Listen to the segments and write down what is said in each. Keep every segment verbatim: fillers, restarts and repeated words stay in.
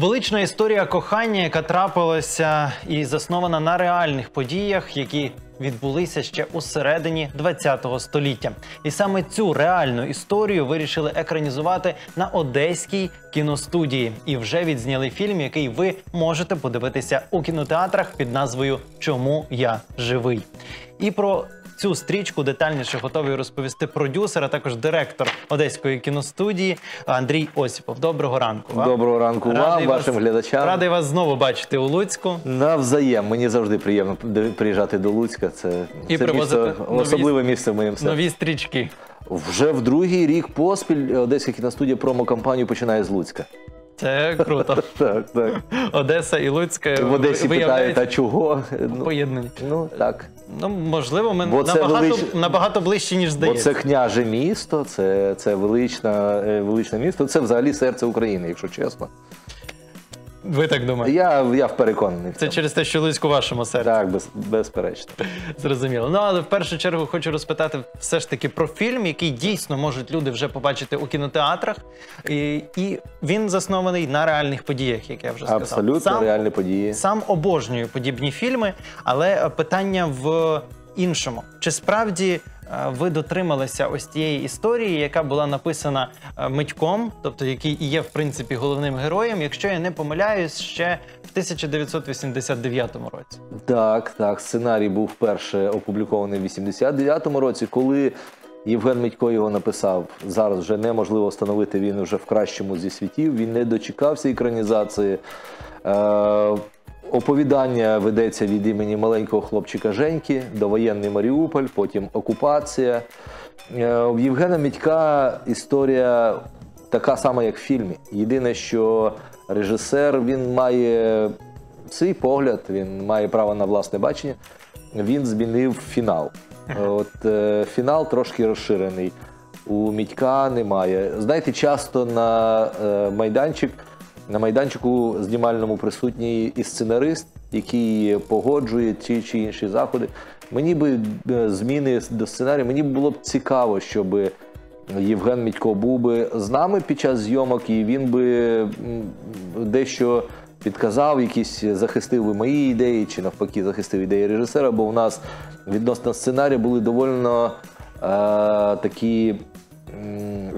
Велична історія кохання, яка трапилася і заснована на реальних подіях, які відбулися ще у середині двадцятого століття. І саме цю реальну історію вирішили екранізувати на Одеській кіностудії. І вже відзняли фільм, який ви можете подивитися у кінотеатрах під назвою «Чому я живий». І про цю стрічку детальніше готовий розповісти продюсер, а також директор Одеської кіностудії Андрій Осіпов. Доброго ранку вам. Доброго ранку вам, вашим глядачам. Радий вас знову бачити у Луцьку. Навзаєм. Мені завжди приємно приїжджати до Луцька. Це особливе місце в моєму серці. Нові стрічки. Вже в другий рік поспіль Одеська кіностудія промо-кампанію починає з Луцька. Це круто. Так, так. Одеса і Луцьк в Одесі питають, а чого? Поєднані. Ну, так. Ну, можливо, ми набагато ближче, ніж здається. Бо це княже місто, це величне місто, це взагалі серце України, якщо чесно. Ви так думаєте? Я переконаний. Це через те, що Луцьк у вашому серці. Так, безперечно. Зрозуміло. Ну, але в першу чергу хочу розпитати все ж таки про фільм, який дійсно можуть люди вже побачити у кінотеатрах. І він заснований на реальних подіях, як я вже сказав. Абсолютно реальні події. Сам обожнюю подібні фільми, але питання в іншому. Чи справді ви дотрималися ось тієї історії, яка була написана Митьком, тобто який і є, в принципі, головним героєм, якщо я не помиляюсь, ще в тисяча дев'ятсот вісімдесят дев'ятому році? Так, так. Сценарій був вперше опублікований в вісімдесят дев'ятому році, коли Євген Митько його написав. Зараз вже неможливо встановити, він вже в кращому зі світів, він не дочекався екранізації. Оповідання ведеться від імені маленького хлопчика Женьки, довоєнний Маріуполь, потім окупація. У Євгена Митька історія така сама, як в фільмі. Єдине, що режисер, він має свій погляд, він має право на власне бачення, він змінив фінал. От фінал трошки розширений. У Митька немає. Знаєте, часто на майданчик На майданчику знімальному присутній і сценарист, який погоджує ті чи інші заходи. Мені би зміни до сценарію, мені було б цікаво, щоб Євген Митько був би з нами під час зйомок, і він би дещо підказав, якісь захистив би мої ідеї, чи навпаки захистив ідеї режисера, бо в нас відносно сценарію були доволі такі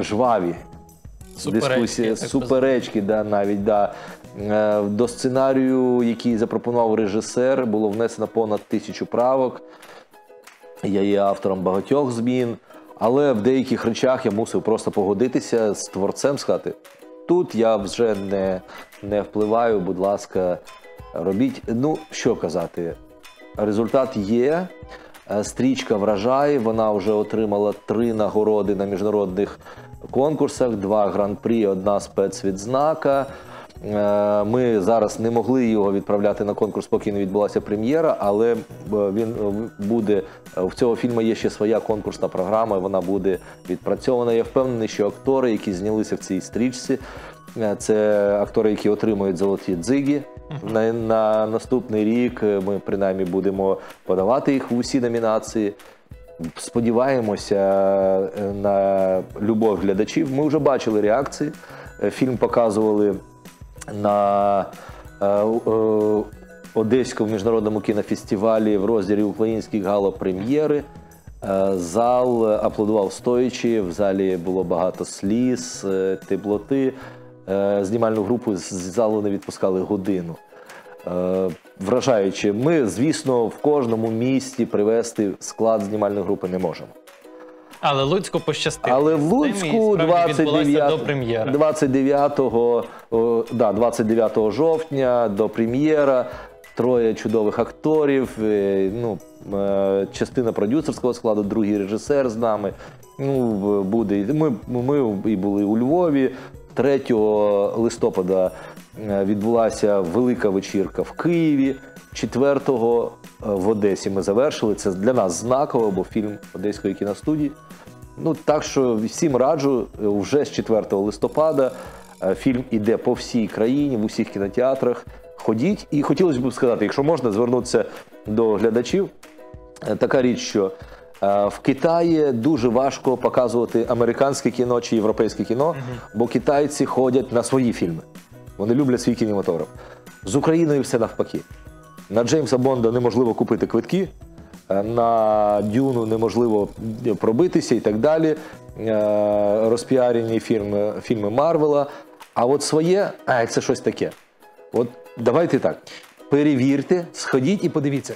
жваві. Дискусії, суперечки, навіть, до сценарію, який запропонував режисер, було внесено понад тисячу правок, я є автором багатьох змін, але в деяких речах я мусив просто погодитися з творцем, сказати, тут я вже не впливаю, будь ласка, робіть, ну, що казати, результат є. Стрічка вражає, вона вже отримала три нагороди на міжнародних конкурсах, два гран-прі, одна спецвідзнака. Ми зараз не могли його відправляти на конкурс, поки не відбулася прем'єра, але він буде, в цього фільму є ще своя конкурсна програма, вона буде відпрацьована. Я впевнений, що актори, які знялися в цій стрічці, це актори, які отримують золоті дзиги. На наступний рік ми, принаймні, будемо подавати їх в усі номінації. Сподіваємося на любов глядачів. Ми вже бачили реакції. Фільм показували на Одеському міжнародному кінофестивалі в розділі українських гала-прем'єри. Зал аплодував стоячи, в залі було багато сліз, теплоти. Знімальну групу з залу не відпускали годину. Вражаючи, ми, звісно, в кожному місті привести склад знімальної групи не можемо. Але Луцьку пощастило. Але в Луцьку двадцять дев'ятого жовтня до прем'єра троє чудових акторів, частина продюсерського складу, другий режисер з нами. Ми і були у Львові. третього листопада відбулася велика вечірка в Києві, четвертого в Одесі ми завершили. Це для нас знаково, бо фільм Одеської кіностудії. Ну, так що всім раджу, вже з четвертого листопада фільм іде по всій країні, в усіх кінотеатрах. Ходіть. І хотілося б сказати, якщо можна, звернутися до глядачів. Така річ, що в Китаї дуже важко показувати американське кіно чи європейське кіно, бо китайці ходять на свої фільми. Вони люблять свій кінематограф. З Україною все навпаки. На Джеймса Бонда неможливо купити квитки, на Дюну неможливо пробитися і так далі. Розпіарені фільми, фільми Марвела. А от своє, а це щось таке. От давайте так, перевірте, сходіть і подивіться.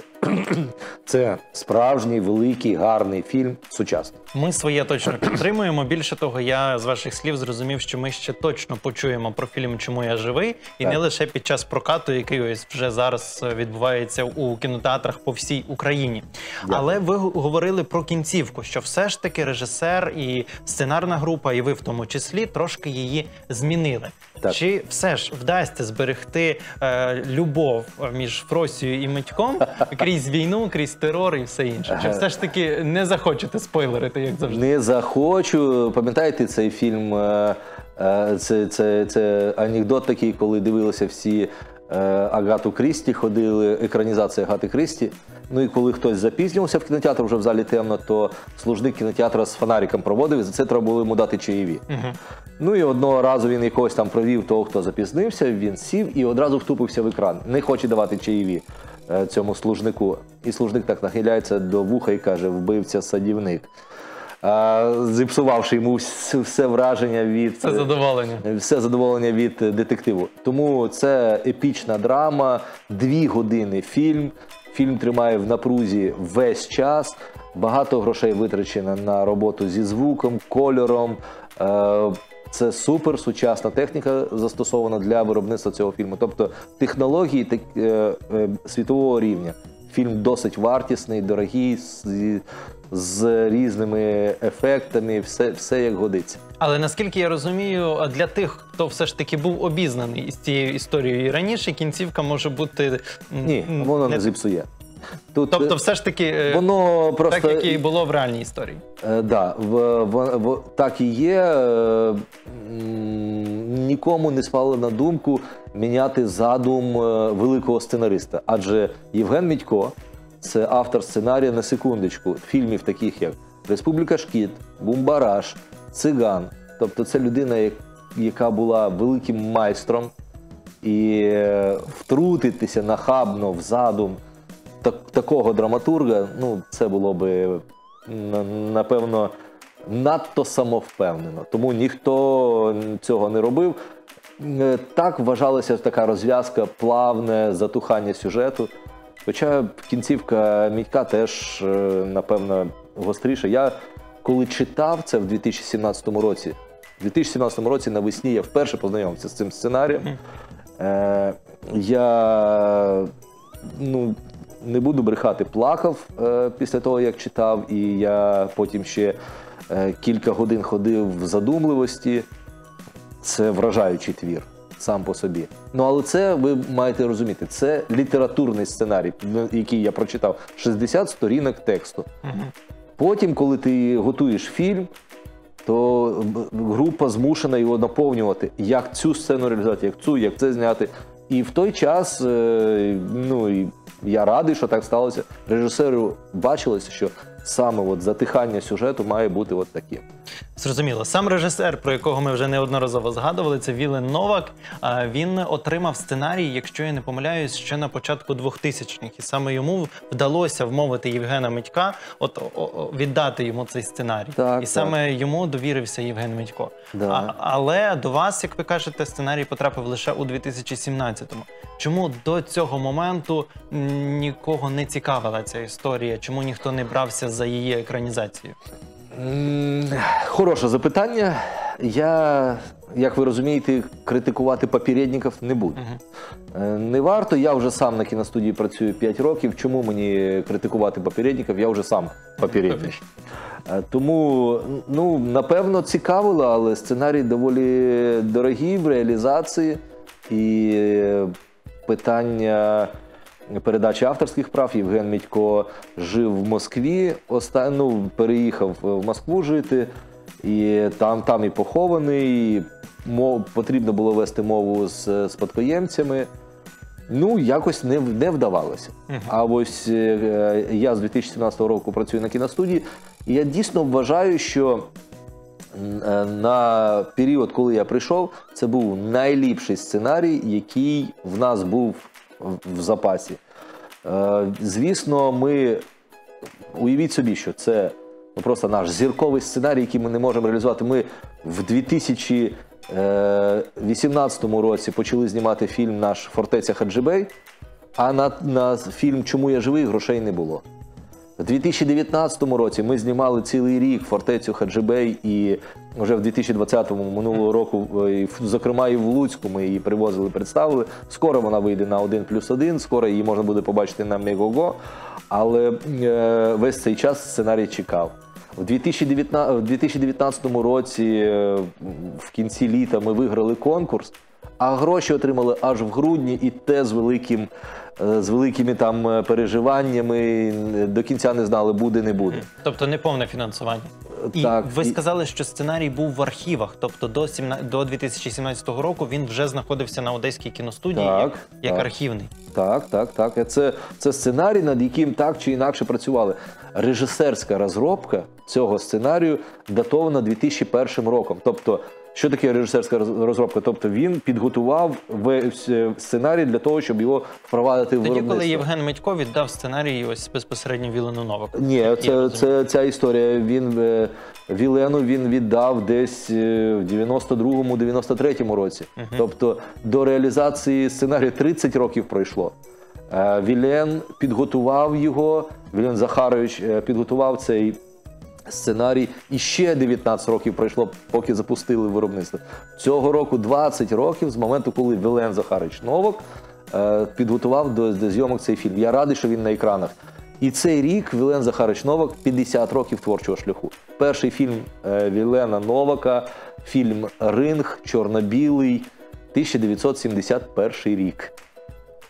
Це справжній, великий, гарний фільм, сучасний. Ми своє точно підтримуємо. Більше того, я з ваших слів зрозумів, що ми ще точно почуємо про фільм «Чому я живий» і так. Не лише під час прокату, який ось вже зараз відбувається у кінотеатрах по всій Україні. Дякую. Але ви говорили про кінцівку, що все ж таки режисер і сценарна група, і ви в тому числі, трошки її змінили. Так. Чи все ж вдасться зберегти е, любов між Фросією і Митьком крізь війну, крізь терор і все інше? Чи все ж таки не захочете спойлерити, як завжди? Не захочу. Пам'ятаєте цей фільм, це, це, це анекдот такий, коли дивилися всі Агату Крісті, ходили, екранізація Агати Крісті. Ну і коли хтось запізнювався в кінотеатр, вже в залі темно, то служник кінотеатра з фонариком проводив, і за це треба було йому дати чаєві. Угу. Ну і одного разу він якогось там провів того, хто запізнився, він сів і одразу втупився в екран. Не хоче давати чаєві цьому служнику. І служник так нахиляється до вуха і каже: "Вбивця-садівник", зіпсувавши йому все враження від... Все задоволення. Все задоволення від детективу. Тому це епічна драма, дві години фільм. Фільм тримає в напрузі весь час. Багато грошей витрачено на роботу зі звуком, кольором. Це супер сучасна техніка, застосована для виробництва цього фільму. Тобто технології так, світового рівня. Фільм досить вартісний, дорогий, з, з різними ефектами, все, все як годиться. Але наскільки я розумію, для тих, хто все ж таки був обізнаний з цією історією і раніше, кінцівка може бути... Ні, воно не, не зіпсує. Тут, тобто все ж таки воно просто... так, як і було в реальній історії. Так, да, так і є. Нікому не спало на думку міняти задум великого сценариста. Адже Євген Митько – це автор сценарія, на секундочку, фільмів таких як «Республіка Шкід», «Бумбараш», «Циган». Тобто це людина, яка була великим майстром, і втрутитися нахабно в задум Так, такого драматурга, ну, це було би, напевно, надто самовпевнено. Тому ніхто цього не робив. Так вважалася така розв'язка, плавне затухання сюжету. Хоча кінцівка Митька теж, напевно, гостріша. Я, коли читав це в дві тисячі сімнадцятому році, в дві тисячі сімнадцятому році навесні я вперше познайомився з цим сценарієм. Е, я, ну... не буду брехати, плакав е, після того, як читав, і я потім ще е, кілька годин ходив в задумливості. Це вражаючий твір сам по собі. Ну, але це, ви маєте розуміти, це літературний сценарій, який я прочитав. шістдесят сторінок тексту. Потім, коли ти готуєш фільм, то група змушена його наповнювати. Як цю сцену реалізувати, як цю, як це зняти. І в той час, е, ну, і я радий, що так сталося. Режисеру бачилося, що саме от затихання сюжету має бути от таке. Зрозуміло. Сам режисер, про якого ми вже неодноразово згадували, це Вілен Новак. Він отримав сценарій, якщо я не помиляюсь, ще на початку двохтисячних. І саме йому вдалося вмовити Євгена Митька от, віддати йому цей сценарій. Так, і саме так. Йому довірився Євген Митько. Да. А, але до вас, як ви кажете, сценарій потрапив лише у дві тисячі сімнадцятому. Чому до цього моменту нікого не цікавила ця історія? Чому ніхто не брався за її екранізацію? Хороше запитання. Я, як ви розумієте, критикувати попередників не буду. Uh-huh. Не варто, я вже сам на кіностудії працюю п'ять років. Чому мені критикувати попередників? Я вже сам попередник. Uh-huh. Тому, ну, напевно, цікавило, але сценарій доволі дорогий в реалізації. І питання... передачі авторських прав. Євген Митько жив в Москві, остан... ну, переїхав в Москву жити, і там, там і похований, і мов... потрібно було вести мову з спадкоємцями. Ну, якось не, не вдавалося. Uh-huh. А ось е, я з дві тисячі сімнадцятого року працюю на кіностудії, і я дійсно вважаю, що на період, коли я прийшов, це був найліпший сценарій, який в нас був в запасі. Звісно, ми, уявіть собі, що це просто наш зірковий сценарій, який ми не можемо реалізувати. Ми в дві тисячі вісімнадцятому році почали знімати фільм «Наша фортеця Хаджибей», а на, на фільм «Чому я живий» грошей не було. У дві тисячі дев'ятнадцятому році ми знімали цілий рік «Фортецю Хаджибей», і вже в дві тисячі двадцятому, минулого року, і, зокрема і в Луцьку ми її привозили, представили. Скоро вона вийде на один плюс один, скоро її можна буде побачити на Мегого, але е, весь цей час сценарій чекав. У дві тисячі дев'ятнадцятому році, в кінці літа, ми виграли конкурс, а гроші отримали аж в грудні, і те з великим, з великими там переживаннями, до кінця не знали, буде-не буде. Тобто неповне фінансування. І так, ви і... сказали, що сценарій був в архівах, тобто до, сімна... до дві тисячі сімнадцятого року він вже знаходився на Одеській кіностудії, так, як, як так. архівний. Так, так, так. Це, це сценарій, над яким так чи інакше працювали. Режисерська розробка цього сценарію датована дві тисячі першим роком. Тобто, що таке режисерська розробка? Тобто він підготував сценарій для того, щоб його впровадити в виробництво. Тоді, коли Євген Митько віддав сценарій ось безпосередньо Вілену Новаку. Ні, це, це ця історія. Він, Вілену він віддав десь в дев'яносто другому — дев'яносто третьому році. Угу. Тобто до реалізації сценарію тридцять років пройшло. Вілен підготував його, Вілен Захарович підготував цей сценарій, і ще дев'ятнадцять років пройшло, поки запустили виробництво. Цього року двадцять років з моменту, коли Вілен Захарович Новак підготував до, до зйомок цей фільм. Я радий, що він на екранах. І цей рік Вілен Захарович Новак п'ятдесят років творчого шляху. Перший фільм Вілена Новака, фільм «Ринг», чорно-білий, тисяча дев'ятсот сімдесят перший рік.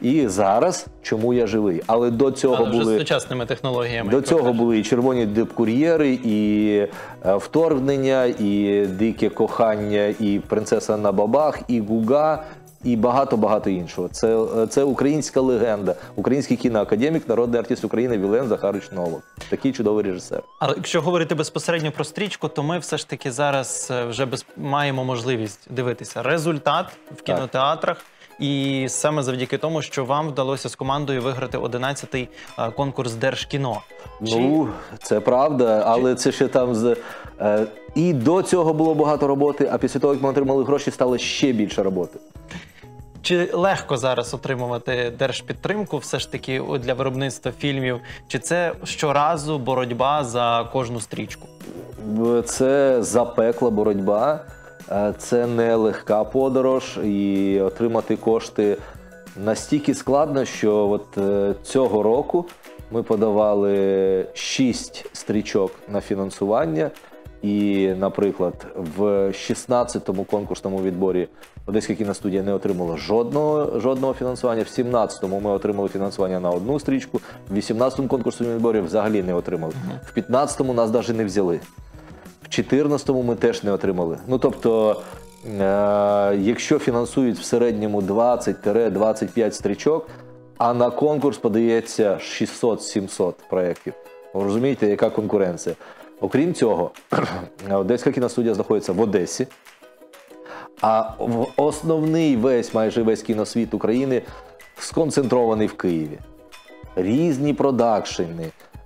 І зараз «Чому я живий». Але до цього, Але були, сучасними технологіями, до цього були і «Червоні депкур'єри», і «Вторгнення», і «Дике кохання», і «Принцеса на бабах», і «Гуга», і багато-багато іншого. Це, це українська легенда, український кіноакадемік, народний артист України Вілен Захарович Новак. Такий чудовий режисер. Але якщо говорити безпосередньо про стрічку, то ми все ж таки зараз вже без... маємо можливість дивитися результат в кінотеатрах. Так. І саме завдяки тому, що вам вдалося з командою виграти одинадцятий конкурс Держкіно. Чи... Ну, це правда, але Чи... це ще там... з І до цього було багато роботи, а після того, як ми отримали гроші, стало ще більше роботи. Чи легко зараз отримувати держпідтримку все ж таки для виробництва фільмів? Чи це щоразу боротьба за кожну стрічку? Це запекла боротьба. Це не легка подорож, і отримати кошти настільки складно, що от цього року ми подавали шість стрічок на фінансування. І, наприклад, в шістнадцятому конкурсному відборі Одеська кіностудія не отримала жодного, жодного фінансування. В сімнадцятому ми отримали фінансування на одну стрічку, в вісімнадцятому конкурсному відборі взагалі не отримали. В п'ятнадцятому нас навіть не взяли. В чотирнадцятому ми теж не отримали. Ну, тобто, е якщо фінансують в середньому двадцять — двадцять п'ять стрічок, а на конкурс подається шістсот — сімсот проєктів. Ви розумієте, яка конкуренція? Окрім цього, Одеська кіностудія знаходиться в Одесі, а основний весь, майже весь кіносвіт України сконцентрований в Києві. Різні продакшени,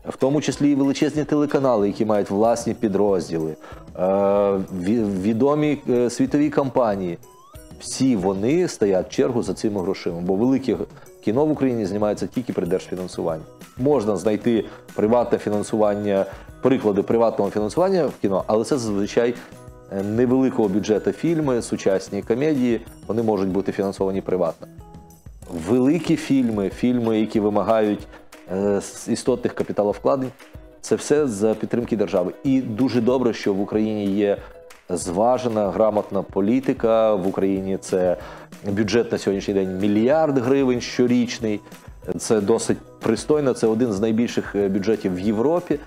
в тому числі і величезні телеканали, які мають власні підрозділи, відомі світові компанії. Всі вони стоять в чергу за цими грошима, бо велике кіно в Україні знімається тільки при держфінансуванні. Можна знайти приватне фінансування, приклади приватного фінансування в кіно, але це зазвичай невеликого бюджету фільми, сучасні комедії, вони можуть бути фінансовані приватно. Великі фільми, фільми, які вимагають істотних капіталовкладень, це все за підтримки держави. І дуже добре, що в Україні є зважена, грамотна політика. В Україні це бюджет на сьогоднішній день мільярд гривень щорічний. Це досить пристойно, це один з найбільших бюджетів в Європі.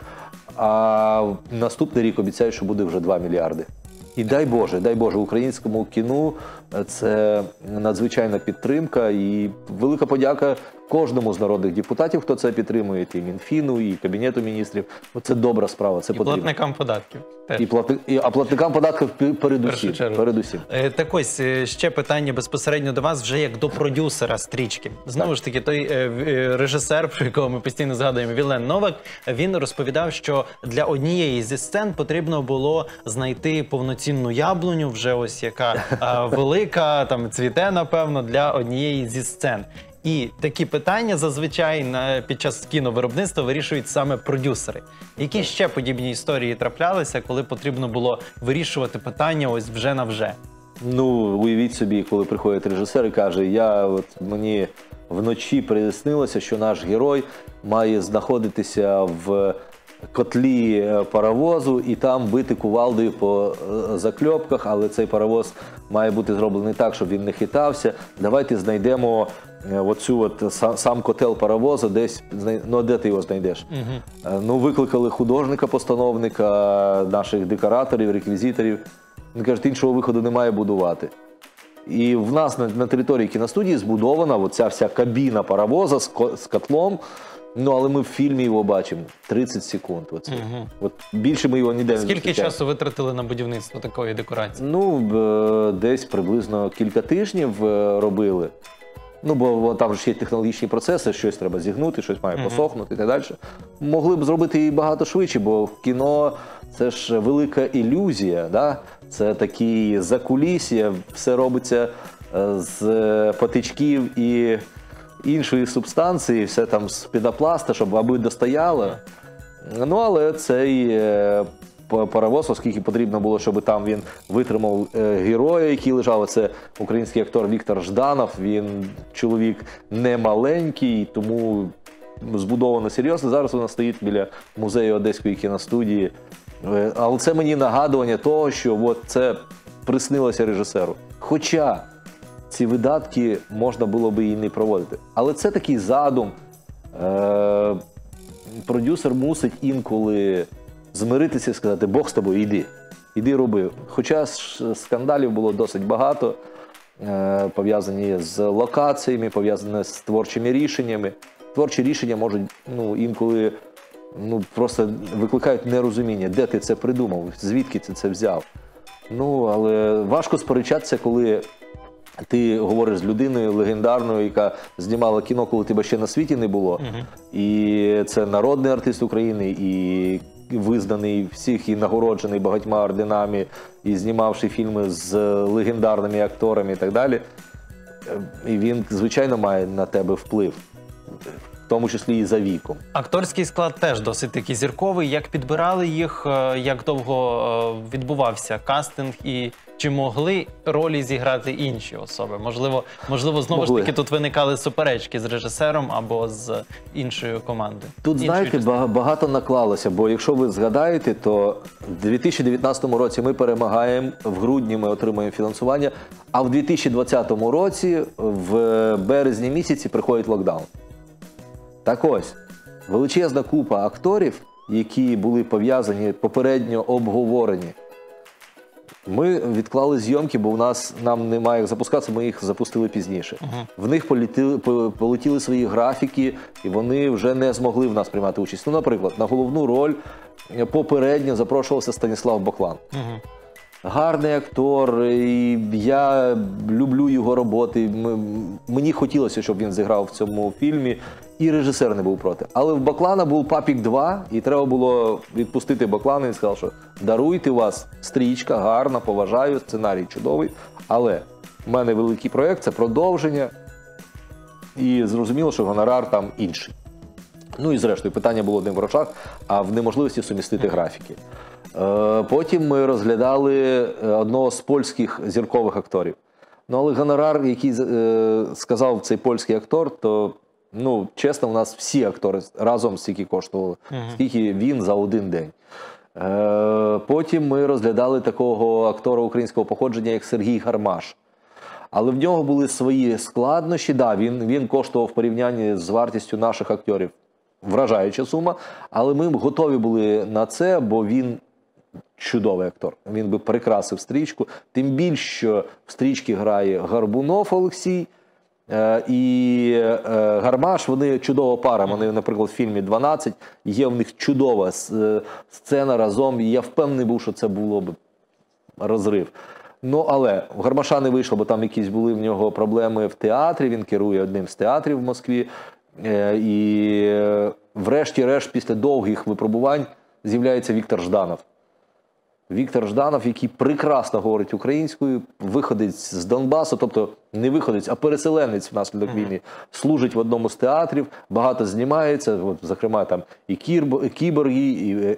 А наступний рік обіцяю, що буде вже два мільярди. І дай Боже, дай Боже, українському кіну Це надзвичайна підтримка і велика подяка кожному з народних депутатів, хто це підтримує, і Мінфіну, і Кабінету міністрів. Це добра справа, це потрібно. І платникам податків. І платник, і, а платникам податків передусім. передусім. Так ось, ще питання безпосередньо до вас, вже як до продюсера стрічки. Знову так. ж таки, той режисер, про якого ми постійно згадуємо, Вілен Новак, він розповідав, що для однієї зі сцен потрібно було знайти повноцінну яблуню, вже ось яка велика, там цвіте, напевно, для однієї зі сцен. І такі питання зазвичай під час кіновиробництва вирішують саме продюсери. Які ще подібні історії траплялися, коли потрібно було вирішувати питання ось вже на вже? Ну, уявіть собі, коли приходить режисер і каже, я, от, мені вночі приснилося, що наш герой має знаходитися в котлі паровозу і там бити кувалдою по закльопках, але цей паровоз має бути зроблений так, щоб він не хитався. Давайте знайдемо оцю от, сам котел паровоза, десь, ну де ти його знайдеш? Угу. Ну, викликали художника-постановника, наших декораторів, реквізиторів. Він каже, іншого виходу немає, будувати. І в нас на, на території кіностудії збудована оця вся кабіна паровоза з, ко, з котлом. Ну, але ми в фільмі його бачимо. тридцять секунд. Оце. Угу. От більше ми його ніде не зустрічаємо. Скільки часу витратили на будівництво такої декорації? Ну, десь приблизно кілька тижнів робили. Ну, бо там ж є технологічні процеси, щось треба зігнути, щось має посохнути і так далі. Могли б зробити і багато швидше, бо в кіно це ж велика ілюзія, да? Це такі закулісся, все робиться з патичків і іншої субстанції, все там з пінопласта, щоб аби достояло. Ну, але цей паровоз, оскільки потрібно було, щоб там він витримав героя, який лежав. Це український актор Віктор Жданов, він чоловік не маленький, тому збудовано серйозно. Зараз вона стоїть біля музею Одеської кіностудії. Але це мені нагадування того, що от це приснилося режисеру. Хоча ці видатки можна було би і не проводити. Але це такий задум. Продюсер мусить інколи змиритися і сказати, Бог з тобою, йди, йди роби. Хоча скандалів було досить багато, пов'язані з локаціями, пов'язані з творчими рішеннями. Творчі рішення можуть ну, інколи ну, просто викликають нерозуміння, де ти це придумав, звідки ти це взяв. Ну, але важко сперечатися, коли ти говориш з людиною легендарною, яка знімала кіно, коли тебе ще на світі не було. Угу. І це народний артист України, і визнаний всіх і нагороджений багатьма орденами, і знімавши фільми з легендарними акторами і так далі. І він, звичайно, має на тебе вплив, в тому числі і за віком. Акторський склад теж досить такий зірковий. Як підбирали їх, як довго відбувався кастинг і чи могли ролі зіграти інші особи? Можливо, можливо знову могли. ж таки тут виникали суперечки з режисером або з іншою командою. Тут, іншою знаєте, частиною. багато наклалося, бо якщо ви згадаєте, то в дві тисячі дев'ятнадцятому році ми перемагаємо, в грудні ми отримуємо фінансування, а в дві тисячі двадцятому році в березні місяці приходить локдаун. Так ось, величезна купа акторів, які були пов'язані, попередньо обговорені. Ми відклали зйомки, бо в нас, нам немає як запускатися, ми їх запустили пізніше. Uh-huh. В них полетіли, полетіли свої графіки, і вони вже не змогли в нас приймати участь. Ну, наприклад, на головну роль попередньо запрошувався Станіслав Баклан. Uh-huh. Гарний актор, і я люблю його роботи. Мені хотілося, щоб він зіграв в цьому фільмі, і режисер не був проти. Але в Баклана був Папік два, і треба було відпустити Баклана, і він сказав, що даруйте вас, стрічка гарна, поважаю, сценарій чудовий, але в мене великий проєкт, це продовження, і зрозуміло, що гонорар там інший. Ну і зрештою, питання було не в грошах, а в неможливості сумістити графіки. Потім ми розглядали одного з польських зіркових акторів. Ну, але гонорар, який е, сказав цей польський актор, то, ну, чесно, у нас всі актори разом стільки коштували, uh-huh. скільки він за один день. Е, потім ми розглядали такого актора українського походження, як Сергій Гармаш. Але в нього були свої складнощі, да, він, він коштував в порівнянні з вартістю наших акторів. Вражаюча сума, але ми готові були на це, бо він чудовий актор. Він би прикрасив стрічку. Тим більше, що в стрічці грає Гарбунов Олексій і Гармаш. Вони чудова пара. Вони, наприклад, в фільмі «дванадцять» є в них чудова сцена разом. І я впевнений був, що це було б розрив. Ну, але в Гармаша не вийшло, бо там якісь були в нього проблеми в театрі. Він керує одним з театрів в Москві. І врешті-решт, після довгих випробувань, з'являється Віктор Жданов. Віктор Жданов, який прекрасно говорить українською, виходець з Донбасу, тобто не виходець, а переселенець внаслідок війни, служить в одному з театрів, багато знімається, зокрема там і кіборги,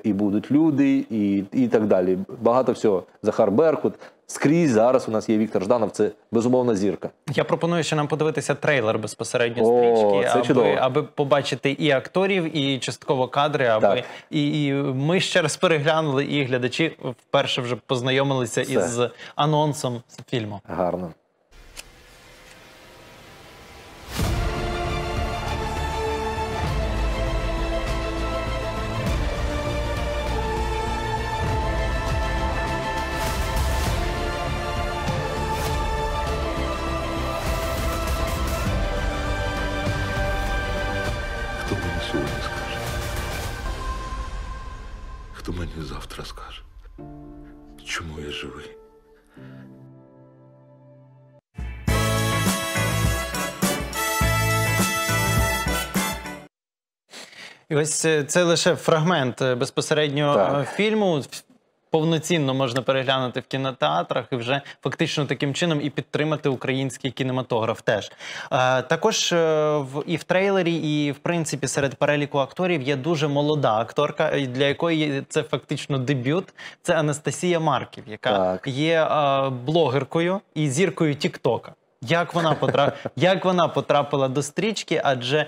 і будуть люди, і так далі. Багато всього. Захар Беркут. Скрізь зараз у нас є Віктор Жданов, це безумовна зірка. Я пропоную ще нам подивитися трейлер безпосередньо стрічки, аби побачити і акторів, і частково кадри, аби і ми ще раз переглянули, і глядачі вперше вже познайомилися із анонсом фільму. Гарно. Хто мені завтра скаже, чому я живий? І ось це лише фрагмент безпосередньо фільму. Повноцінно можна переглянути в кінотеатрах і вже фактично таким чином і підтримати український кінематограф теж. Також і в трейлері, і в принципі серед переліку акторів є дуже молода акторка, для якої це фактично дебют. Це Анастасія Марків, яка є блогеркою і зіркою тік-тока. Як вона потрапила до стрічки, адже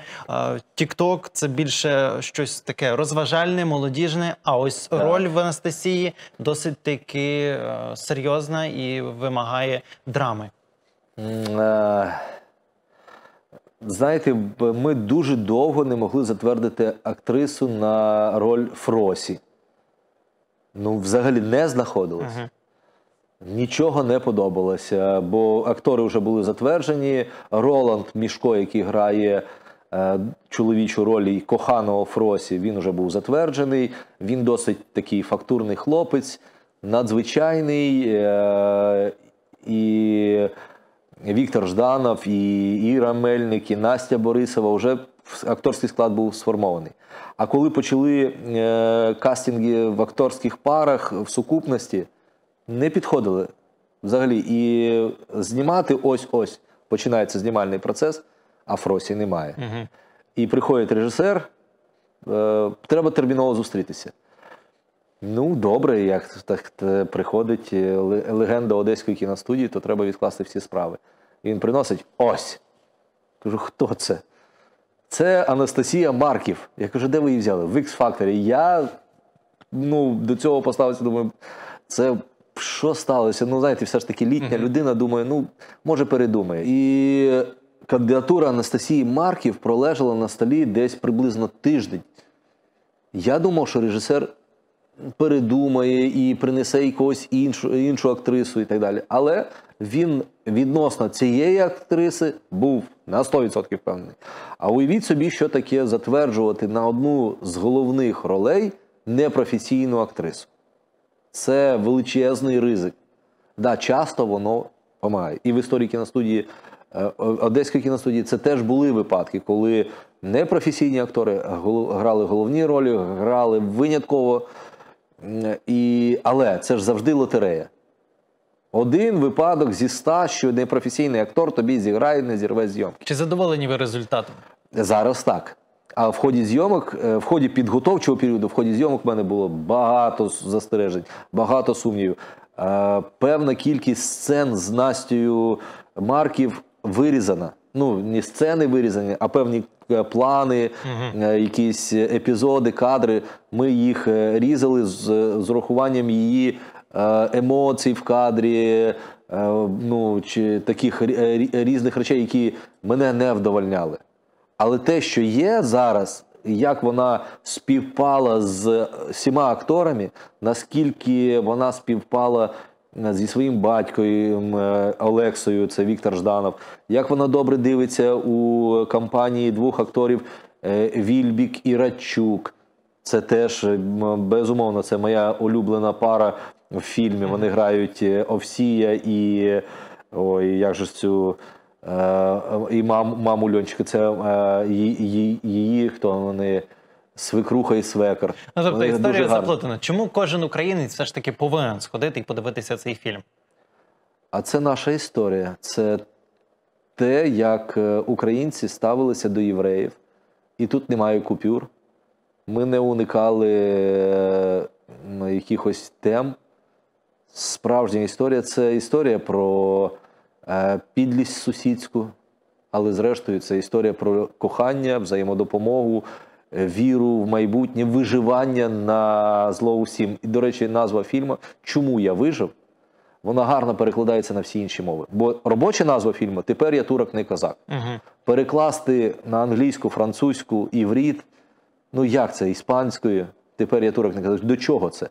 тік-ток – це більше щось таке розважальне, молодіжне, а ось роль в Анастасії досить таки серйозна і вимагає драми. Знаєте, ми дуже довго не могли затвердити актрису на роль Фросі. Ну, взагалі не знаходилась. Нічого не подобалося, бо актори вже були затверджені. Роланд Мішко, який грає е, чоловічу роль коханого Фросі, він вже був затверджений. Він досить такий фактурний хлопець, надзвичайний. Е, і Віктор Жданов, і Іра Мельник, і Настя Борисова, вже акторський склад був сформований. А коли почали е, кастинги в акторських парах, в сукупності, не підходили взагалі. І знімати ось-ось починається знімальний процес, а Фросі немає. Угу. І приходить режисер, е, треба терміново зустрітися. Ну, добре, як так приходить легенда Одеської кіностудії, то треба відкласти всі справи. І він приносить ось. Кажу, хто це? Це Анастасія Марків. Я кажу, де ви її взяли? В ікс факторі. Я ну, до цього поставився, думаю, це... Що сталося? Ну, знаєте, все ж таки літня людина, думає, ну, може передумає. І кандидатура Анастасії Марків пролежала на столі десь приблизно тиждень. Я думав, що режисер передумає і принесе якогось іншу, іншу актрису і так далі. Але він відносно цієї актриси був на сто відсотків впевнений. А уявіть собі, що таке затверджувати на одну з головних ролей непрофесійну актрису. Це величезний ризик. Да, часто воно помагає. І в історії кіностудії, Одеської кіностудії, це теж були випадки, коли непрофесійні актори грали головні ролі, грали винятково. І... Але це ж завжди лотерея. Один випадок зі ста, що непрофесійний актор тобі зіграє, не зірве зйомки. Чи задоволені ви результатом? Зараз так. А в ході зйомок, в ході підготовчого періоду, в ході зйомок в мене було багато застережень, багато сумнівів. Певна кількість сцен з Настею Марків вирізана. Ну, не сцени вирізані, а певні плани, якісь епізоди, кадри. Ми їх різали з, з урахуванням її емоцій в кадрі, ну, чи таких різних речей, які мене не вдовольняли. Але те, що є зараз, як вона співпала з всіма акторами, наскільки вона співпала зі своїм батьком Олексою, це Віктор Жданов, як вона добре дивиться у компанії двох акторів Вільбік і Радчук. Це теж, безумовно, це моя улюблена пара в фільмі. Вони грають Овсія і, ой, як же цю, і мам, маму Льончика, це її, її, хто вони, свекруха і свекар. Ну, тобто вони історія заплутана. Чому кожен українець все ж таки повинен сходити і подивитися цей фільм? А це наша історія. Це те, як українці ставилися до євреїв. І тут немає купюр. Ми не уникали якихось тем. Справжня історія – це історія про підлість сусідську, але зрештою це історія про кохання, взаємодопомогу, віру в майбутнє, виживання на зло усім. І, до речі, назва фільму «Чому я вижив» вона гарно перекладається на всі інші мови. Бо робоча назва фільму «Тепер я турок, не казак». Угу. Перекласти на англійську, французьку, іврит, ну як це, іспанською, «Тепер я турок, не казак», до чого це?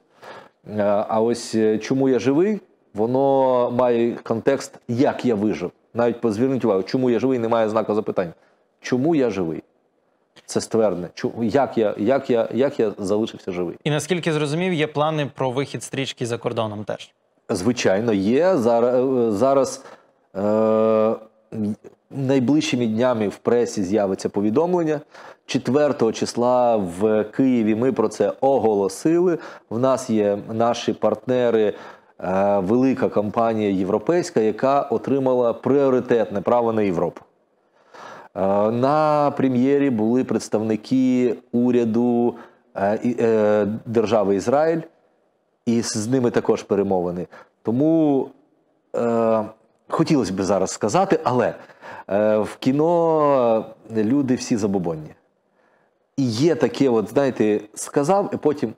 А ось «Чому я живий» воно має контекст «як я вижив». Навіть позверніть увагу, «чому я живий» немає знаку запитання. «Чому я живий» – це ствердне. Як я, як, я, як я залишився живий. І наскільки зрозумів, є плани про вихід стрічки за кордоном теж? Звичайно, є. Зараз, зараз е, найближчими днями в пресі з'явиться повідомлення. четвертого числа в Києві ми про це оголосили. В нас є наші партнери, е, велика компанія європейська, яка отримала пріоритетне право на Європу. Е, на прем'єрі були представники уряду е, е, держави Ізраїль. І з ними також перемовини. Тому е, хотілося б зараз сказати, але е, в кіно люди всі забобонні. І є таке, от, знаєте, сказав, і потім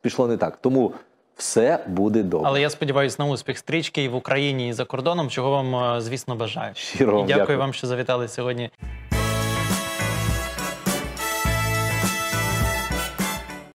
пішло не так. Тому все буде добре. Але я сподіваюся на успіх стрічки і в Україні, і за кордоном, чого вам, звісно, бажаю. Щиро, дякую, дякую вам, що завітали сьогодні.